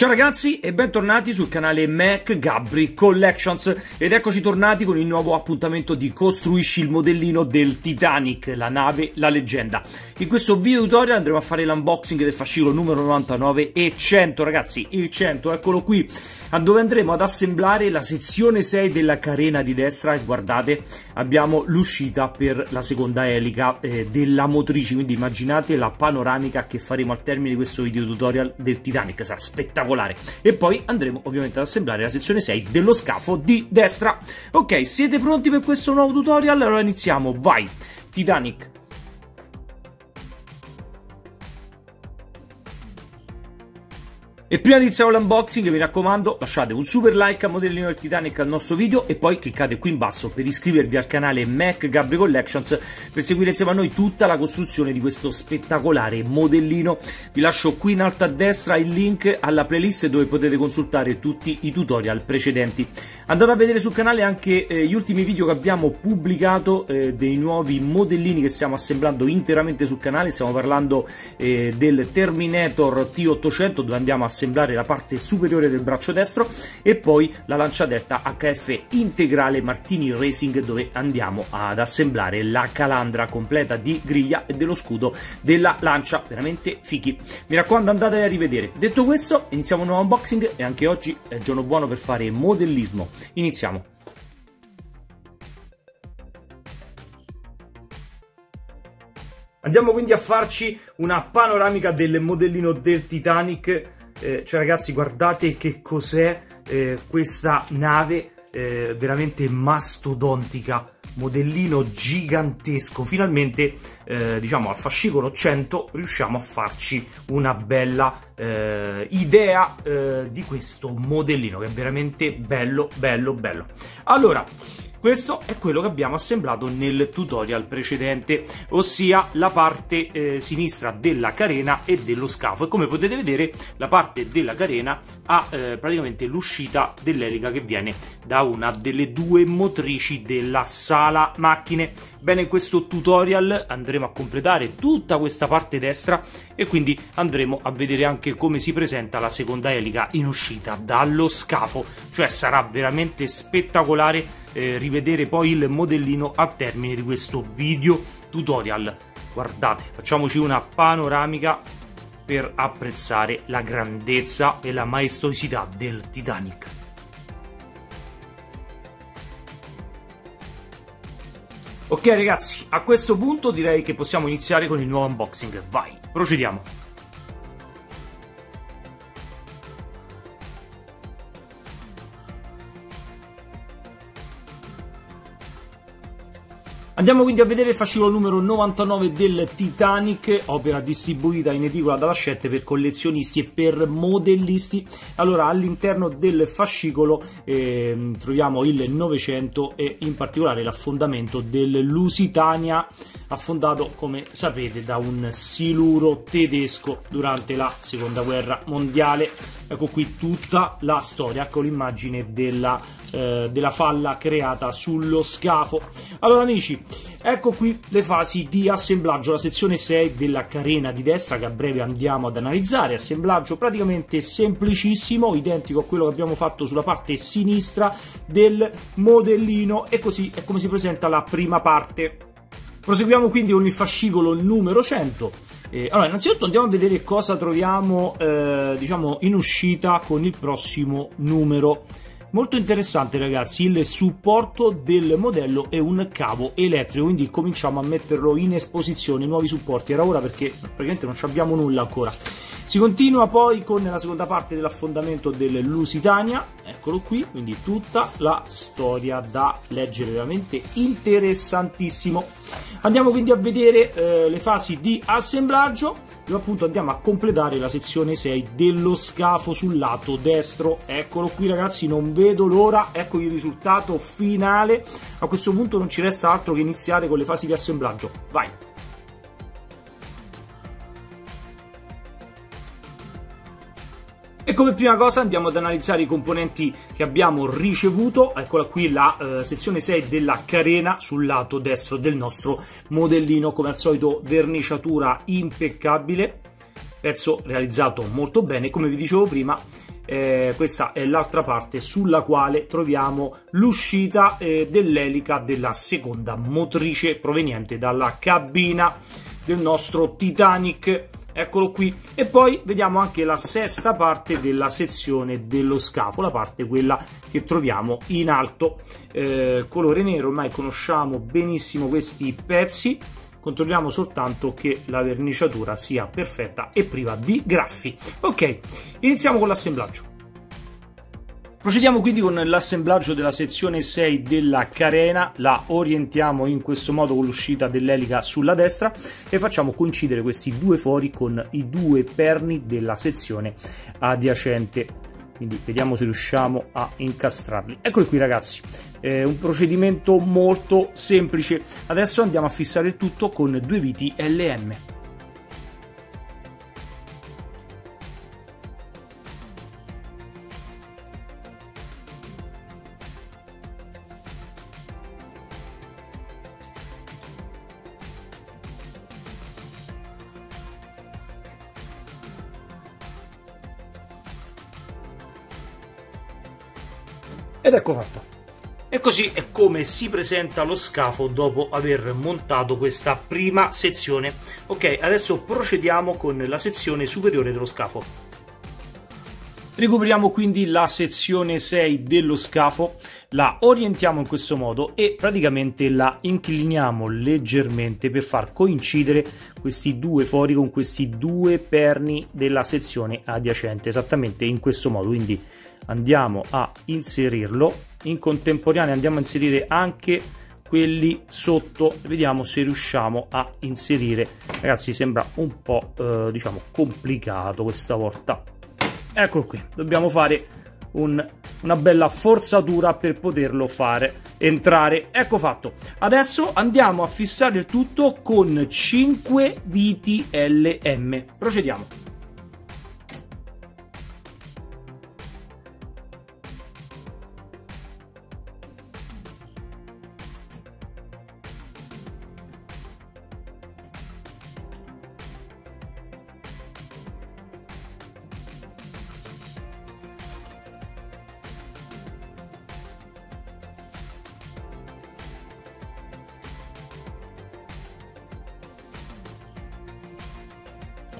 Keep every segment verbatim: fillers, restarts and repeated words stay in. Ciao ragazzi e bentornati sul canale McGabry Collections ed eccoci tornati con il nuovo appuntamento di Costruisci il modellino del Titanic, la nave, la leggenda. In questo video tutorial andremo a fare l'unboxing del fascicolo numero novantanove e cento, ragazzi, il cento, eccolo qui, dove andremo ad assemblare la sezione sei della carena di destra e guardate, abbiamo l'uscita per la seconda elica eh, della motrice, quindi immaginate la panoramica che faremo al termine di questo video tutorial del Titanic, sarà spettacolare. E poi andremo ovviamente ad assemblare la sezione sei dello scafo di destra. Ok, siete pronti per questo nuovo tutorial? Allora iniziamo, vai! Titanic. E prima di iniziare l'unboxing, mi raccomando, lasciate un super like a modellino del Titanic al nostro video e poi cliccate qui in basso per iscrivervi al canale McGabry Collections per seguire insieme a noi tutta la costruzione di questo spettacolare modellino. Vi lascio qui in alto a destra il link alla playlist dove potete consultare tutti i tutorial precedenti. Andate a vedere sul canale anche eh, gli ultimi video che abbiamo pubblicato eh, dei nuovi modellini che stiamo assemblando interamente sul canale. Stiamo parlando eh, del Terminator T ottocento dove andiamo a assemblare la parte superiore del braccio destro e poi la Lancia Delta H F Integrale Martini Racing dove andiamo ad assemblare la calandra completa di griglia e dello scudo della Lancia, veramente fighi, mi raccomando andate a rivedere. Detto questo iniziamo un nuovo unboxing e anche oggi è il giorno buono per fare modellismo, iniziamo! Andiamo quindi a farci una panoramica del modellino del Titanic. Eh, cioè ragazzi guardate che cos'è eh, questa nave eh, veramente mastodontica, modellino gigantesco. Finalmente eh, diciamo al fascicolo cento riusciamo a farci una bella eh, idea eh, di questo modellino che è veramente bello bello bello. Allora questo è quello che abbiamo assemblato nel tutorial precedente, ossia la parte eh, sinistra della carena e dello scafo. E come potete vedere la parte della carena ha eh, praticamente l'uscita dell'elica che viene da una delle due motrici della sala macchine. Bene, in questo tutorial andremo a completare tutta questa parte destra e quindi andremo a vedere anche come si presenta la seconda elica in uscita dallo scafo. Cioè sarà veramente spettacolare Eh, rivedere poi il modellino al termine di questo video tutorial. Guardate, facciamoci una panoramica per apprezzare la grandezza e la maestosità del Titanic. Ok ragazzi, a questo punto direi che possiamo iniziare con il nuovo unboxing, vai, procediamo! Andiamo quindi a vedere il fascicolo numero novantanove del Titanic, opera distribuita in edicola dalla Hachette per collezionisti e per modellisti. Allora, all'interno del fascicolo eh, troviamo il novecento e in particolare l'affondamento del Lusitania, affondato come sapete da un siluro tedesco durante la seconda guerra mondiale. Ecco qui tutta la storia con l'immagine della, eh, della falla creata sullo scafo. Allora amici, ecco qui le fasi di assemblaggio, la sezione sei della carena di destra che a breve andiamo ad analizzare. Assemblaggio praticamente semplicissimo, identico a quello che abbiamo fatto sulla parte sinistra del modellino e così è come si presenta la prima parte. Proseguiamo quindi con il fascicolo numero cento. Eh, allora, innanzitutto andiamo a vedere cosa troviamo eh, diciamo in uscita con il prossimo numero. Molto interessante ragazzi, il supporto del modello è un cavo elettrico, quindi cominciamo a metterlo in esposizione, nuovi supporti, era ora perché praticamente non abbiamo nulla ancora. Si continua poi con la seconda parte dell'affondamento del Lusitania, eccolo qui, quindi tutta la storia da leggere, veramente interessantissimo. Andiamo quindi a vedere eh, le fasi di assemblaggio, dove appunto andiamo a completare la sezione sei dello scafo sul lato destro, eccolo qui ragazzi, non vedo l'ora, ecco il risultato finale. A questo punto non ci resta altro che iniziare con le fasi di assemblaggio, vai! E come prima cosa andiamo ad analizzare i componenti che abbiamo ricevuto, eccola qui la eh, sezione sei della carena sul lato destro del nostro modellino, come al solito verniciatura impeccabile, pezzo realizzato molto bene, come vi dicevo prima eh, questa è l'altra parte sulla quale troviamo l'uscita eh, dell'elica della seconda motrice proveniente dalla cabina del nostro Titanic. Eccolo qui. E poi vediamo anche la sesta parte della sezione dello scafo, la parte quella che troviamo in alto, eh, colore nero. Ormai conosciamo benissimo questi pezzi, controlliamo soltanto che la verniciatura sia perfetta e priva di graffi. Ok, iniziamo con l'assemblaggio. Procediamo quindi con l'assemblaggio della sezione sei della carena, la orientiamo in questo modo con l'uscita dell'elica sulla destra e facciamo coincidere questi due fori con i due perni della sezione adiacente, quindi vediamo se riusciamo a incastrarli. Eccoli qui ragazzi, è un procedimento molto semplice. Adesso andiamo a fissare il tutto con due viti L M. Ed ecco fatto. E così è come si presenta lo scafo dopo aver montato questa prima sezione. Ok, adesso procediamo con la sezione superiore dello scafo. Recuperiamo quindi la sezione sei dello scafo, la orientiamo in questo modo e praticamente la incliniamo leggermente per far coincidere questi due fori con questi due perni della sezione adiacente, esattamente in questo modo. Quindi andiamo a inserirlo, in contemporanea andiamo a inserire anche quelli sotto, vediamo se riusciamo a inserire. Ragazzi, sembra un po' eh, diciamo complicato questa volta. Eccolo qui, dobbiamo fare un, una bella forzatura per poterlo fare entrare. Ecco fatto. Adesso andiamo a fissare il tutto con cinque viti L M. Procediamo.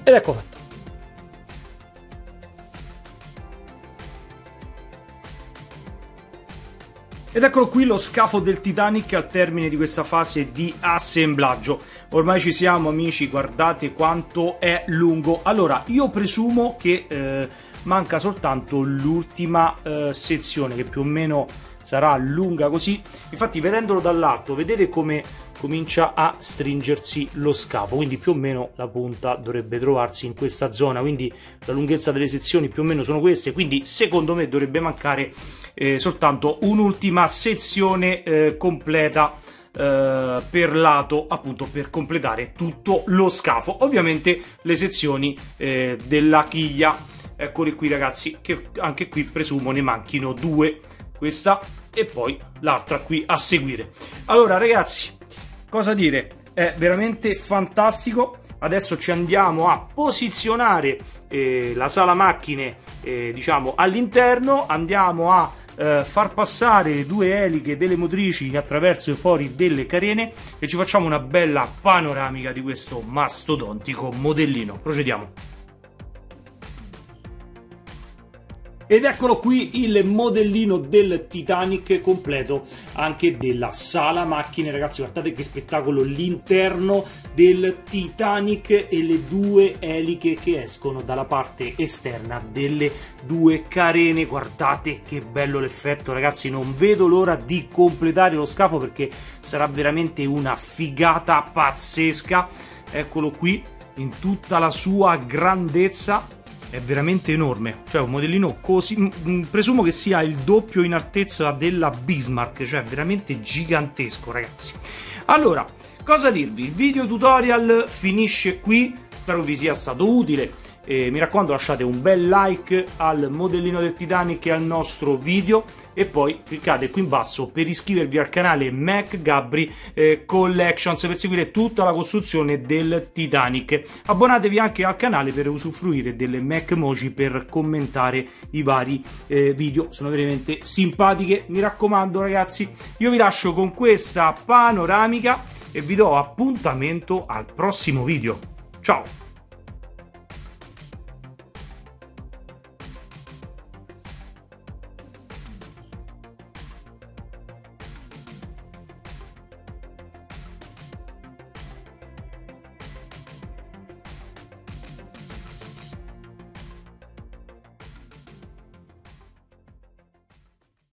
Ed ecco fatto. Ed eccolo qui lo scafo del Titanic al termine di questa fase di assemblaggio. Ormai ci siamo amici, guardate quanto è lungo. Allora, io presumo che eh, manca soltanto l'ultima eh, sezione, che più o meno sarà lunga così. Infatti, vedendolo dall'alto, vedete come comincia a stringersi lo scafo, quindi più o meno la punta dovrebbe trovarsi in questa zona, quindi la lunghezza delle sezioni più o meno sono queste, quindi secondo me dovrebbe mancare eh, soltanto un'ultima sezione eh, completa eh, per lato, appunto per completare tutto lo scafo. Ovviamente le sezioni eh, della chiglia, eccole qui ragazzi, che anche qui presumo ne manchino due, questa e poi l'altra qui a seguire. Allora ragazzi, cosa dire, è veramente fantastico. Adesso ci andiamo a posizionare eh, la sala macchine eh, diciamo all'interno, andiamo a eh, far passare le due eliche delle motrici attraverso i fori delle carene e ci facciamo una bella panoramica di questo mastodontico modellino. Procediamo. Ed eccolo qui il modellino del Titanic completo, anche della sala macchine. Ragazzi, guardate che spettacolo, l'interno del Titanic e le due eliche che escono dalla parte esterna delle due carene. Guardate che bello l'effetto ragazzi, non vedo l'ora di completare lo scafo perché sarà veramente una figata pazzesca. Eccolo qui in tutta la sua grandezza, è veramente enorme, cioè un modellino così, presumo che sia il doppio in altezza della Bismarck, cioè veramente gigantesco ragazzi. Allora, cosa dirvi, il video tutorial finisce qui, spero vi sia stato utile. E mi raccomando, lasciate un bel like al modellino del Titanic e al nostro video, e poi cliccate qui in basso per iscrivervi al canale McGabry eh, Collections per seguire tutta la costruzione del Titanic. Abbonatevi anche al canale per usufruire delle McMoji per commentare i vari eh, video, sono veramente simpatiche. Mi raccomando ragazzi, io vi lascio con questa panoramica e vi do appuntamento al prossimo video. Ciao!